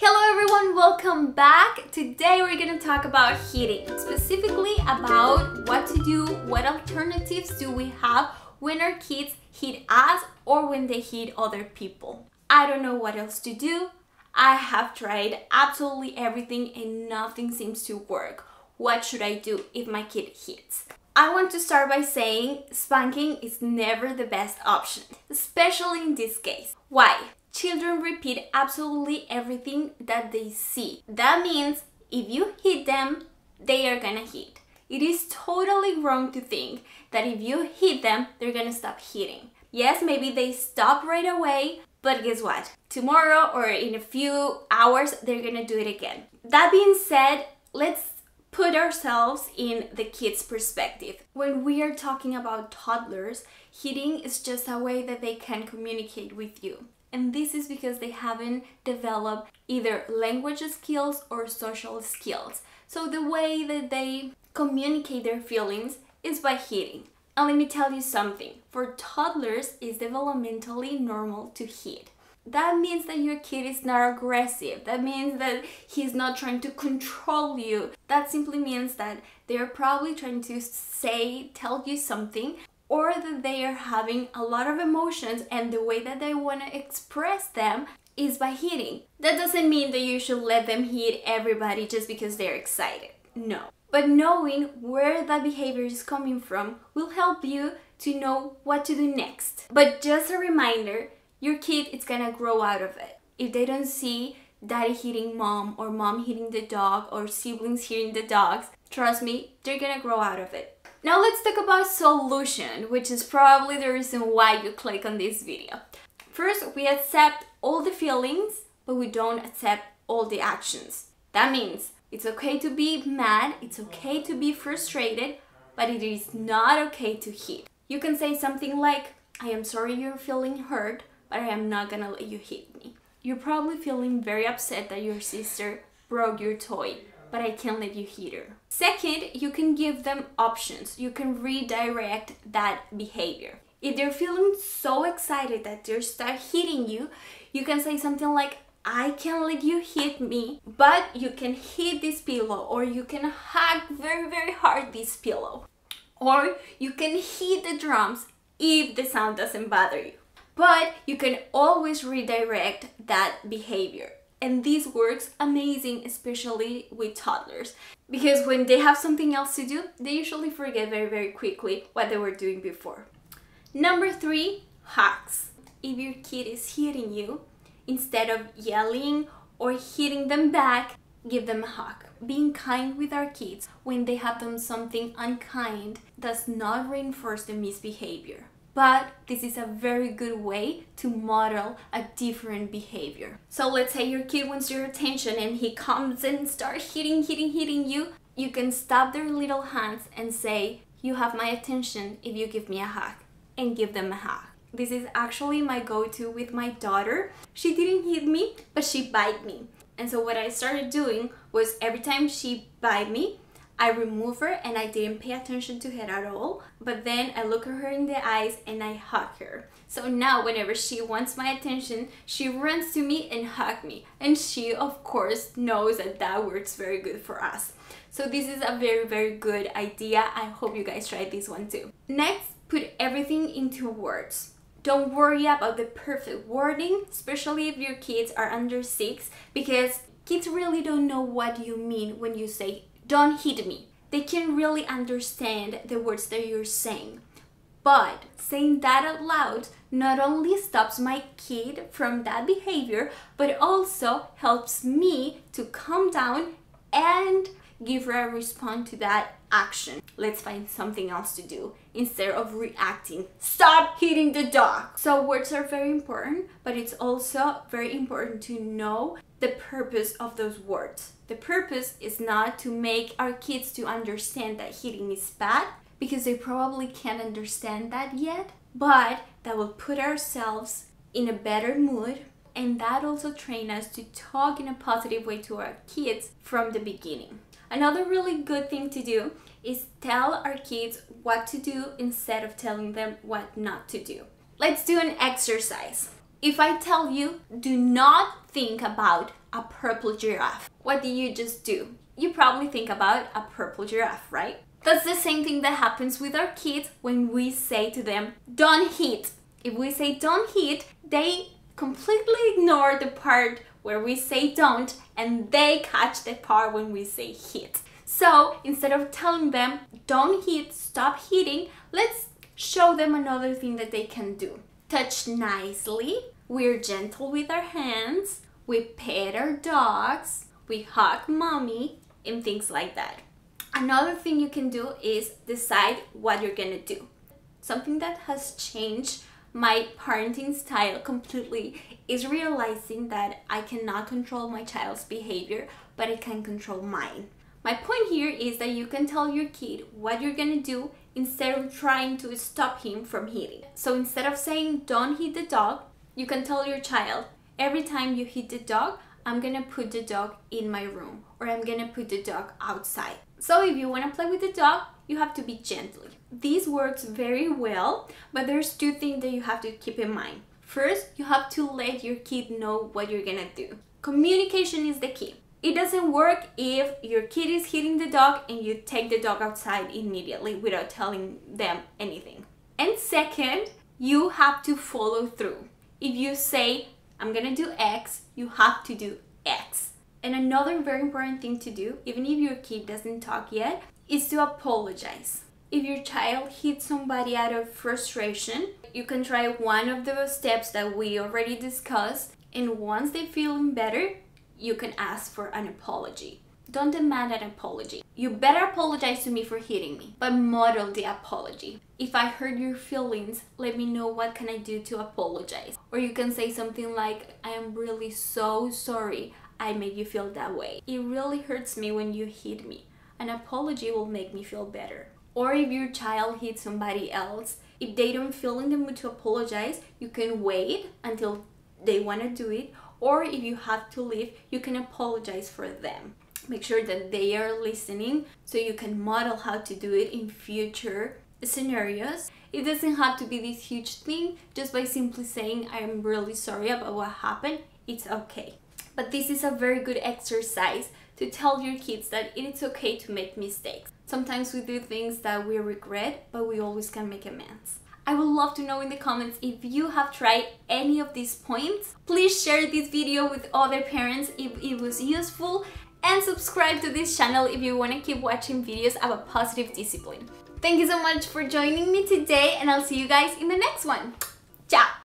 Hello everyone, welcome back. Today we're going to talk about heating, specifically about what to do, what alternatives do we have when our kids heat us or when they heat other people. I don't know what else to do. I have tried absolutely everything and nothing seems to work. What should I do if my kid heats? I want to start by saying spanking is never the best option, especially in this case. Why? Children repeat absolutely everything that they see. That means if you hit them, they are gonna hit. It is totally wrong to think that if you hit them, they're gonna stop hitting. Yes, maybe they stop right away, but guess what? Tomorrow or in a few hours, they're gonna do it again. That being said, let's put ourselves in the kids' perspective. When we are talking about toddlers, hitting is just a way that they can communicate with you. And this is because they haven't developed either language skills or social skills. So the way that they communicate their feelings is by hitting. And let me tell you something, for toddlers it's developmentally normal to hit. That means that your kid is not aggressive, that means that he's not trying to control you. That simply means that they're probably trying to tell you something, or that they are having a lot of emotions and the way that they want to express them is by hitting. That doesn't mean that you should let them hit everybody just because they're excited, no. But knowing where that behavior is coming from will help you to know what to do next. But just a reminder, your kid is gonna grow out of it. If they don't see daddy hitting mom or mom hitting the dog or siblings hitting the dogs, trust me, they're gonna grow out of it. Now let's talk about solution, which is probably the reason why you click on this video. First, we accept all the feelings, but we don't accept all the actions. That means it's okay to be mad, it's okay to be frustrated, but it is not okay to hit. You can say something like, I am sorry you're feeling hurt, but I am not gonna let you hit me. You're probably feeling very upset that your sister broke your toy, but I can't let you hit her. Second, you can give them options. You can redirect that behavior. If they're feeling so excited that they start hitting you, you can say something like, I can't let you hit me, but you can hit this pillow, or you can hug very, very hard this pillow. Or you can hit the drums if the sound doesn't bother you. But you can always redirect that behavior. And this works amazing, especially with toddlers, because when they have something else to do, they usually forget very, very quickly what they were doing before. Number three, hugs. If your kid is hitting you, instead of yelling or hitting them back, give them a hug. Being kind with our kids when they have done something unkind does not reinforce the misbehavior. But this is a very good way to model a different behavior. So let's say your kid wants your attention and he comes and starts hitting you. You can stop their little hands and say, you have my attention if you give me a hug, and give them a hug. This is actually my go-to with my daughter. She didn't hit me, but she bit me. And so what I started doing was every time she bit me, I remove her and I didn't pay attention to her at all, but then I look at her in the eyes and I hug her. So now whenever she wants my attention, she runs to me and hugs me. And she, of course, knows that that works very good for us. So this is a very, very good idea. I hope you guys tried this one too. Next, put everything into words. Don't worry about the perfect wording, especially if your kids are under 6, because kids really don't know what you mean when you say don't hit me. They can't really understand the words that you're saying. But saying that out loud not only stops my kid from that behavior, but also helps me to calm down and give her a response to that action. Let's find something else to do instead of reacting. Stop hitting the dog! So words are very important, but it's also very important to know the purpose of those words. The purpose is not to make our kids to understand that hitting is bad, because they probably can't understand that yet, but that will put ourselves in a better mood, and that also train us to talk in a positive way to our kids from the beginning. Another really good thing to do is tell our kids what to do instead of telling them what not to do. Let's do an exercise. If I tell you, do not think about a purple giraffe. What do you just do? You probably think about a purple giraffe, right? That's the same thing that happens with our kids when we say to them, don't hit. If we say don't hit, they completely ignore the part where we say don't, and they catch the part when we say hit. So instead of telling them don't hit, stop hitting, let's show them another thing that they can do. Touch nicely, we're gentle with our hands, we pet our dogs, we hug mommy, and things like that. Another thing you can do is decide what you're gonna do. Something that has changed my parenting style completely is realizing that I cannot control my child's behavior, but I can control mine. My point here is that you can tell your kid what you're gonna do instead of trying to stop him from hitting. So instead of saying don't hit the dog, you can tell your child, every time you hit the dog, I'm gonna put the dog in my room, or I'm gonna put the dog outside. So if you wanna play with the dog, you have to be gentle. This works very well, but there's two things that you have to keep in mind. First, you have to let your kid know what you're gonna do. Communication is the key. It doesn't work if your kid is hitting the dog and you take the dog outside immediately without telling them anything. And second, you have to follow through. If you say, I'm gonna do X, you have to do X. And another very important thing to do, even if your kid doesn't talk yet, is to apologize. If your child hits somebody out of frustration, you can try one of the steps that we already discussed, and once they're feeling better, you can ask for an apology. Don't demand an apology. You better apologize to me for hitting me, but model the apology. If I hurt your feelings, let me know what can I do to apologize. Or you can say something like, I am really so sorry I made you feel that way. It really hurts me when you hit me. An apology will make me feel better. Or if your child hits somebody else, if they don't feel in the mood to apologize, you can wait until they want to do it. Or if you have to leave, you can apologize for them. Make sure that they are listening so you can model how to do it in future scenarios. It doesn't have to be this huge thing. Just by simply saying, I'm really sorry about what happened, it's okay. But this is a very good exercise to tell your kids that it's okay to make mistakes. Sometimes we do things that we regret, but we always can make amends. I would love to know in the comments if you have tried any of these points. Please share this video with other parents if it was useful, and subscribe to this channel if you want to keep watching videos about positive discipline. Thank you so much for joining me today, and I'll see you guys in the next one. Ciao!